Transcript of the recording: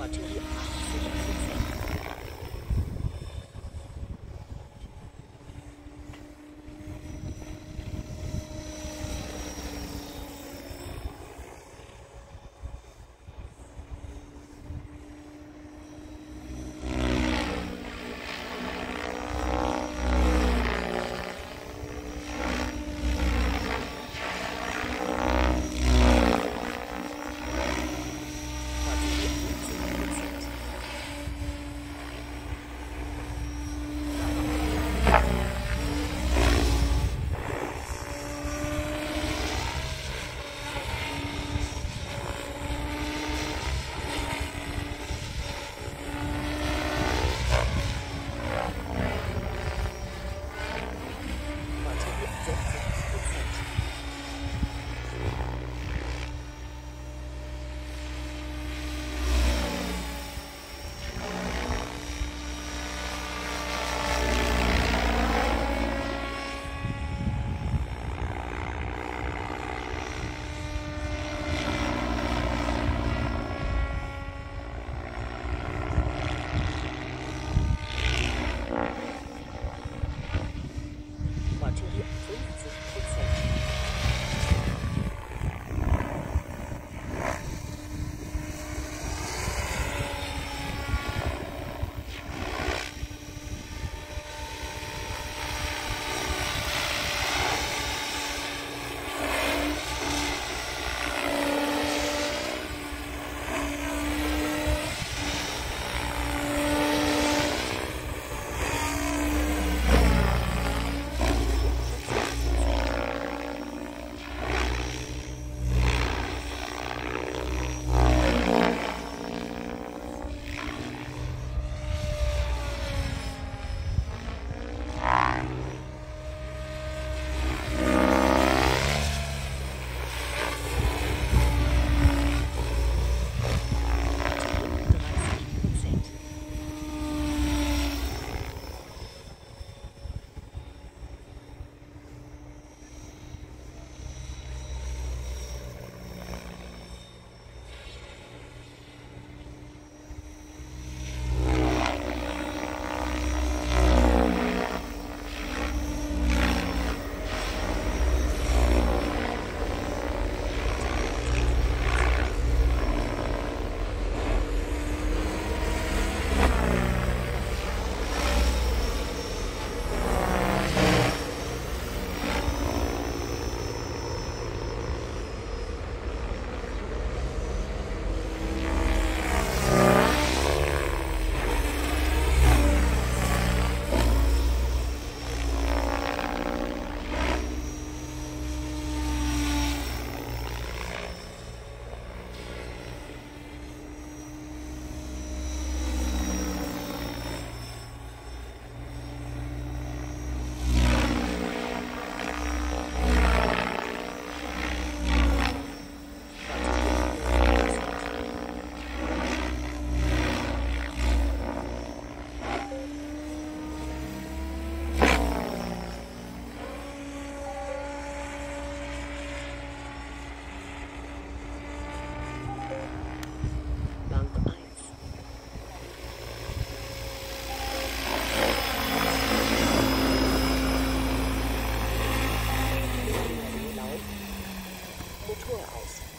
what you are. Motor aus.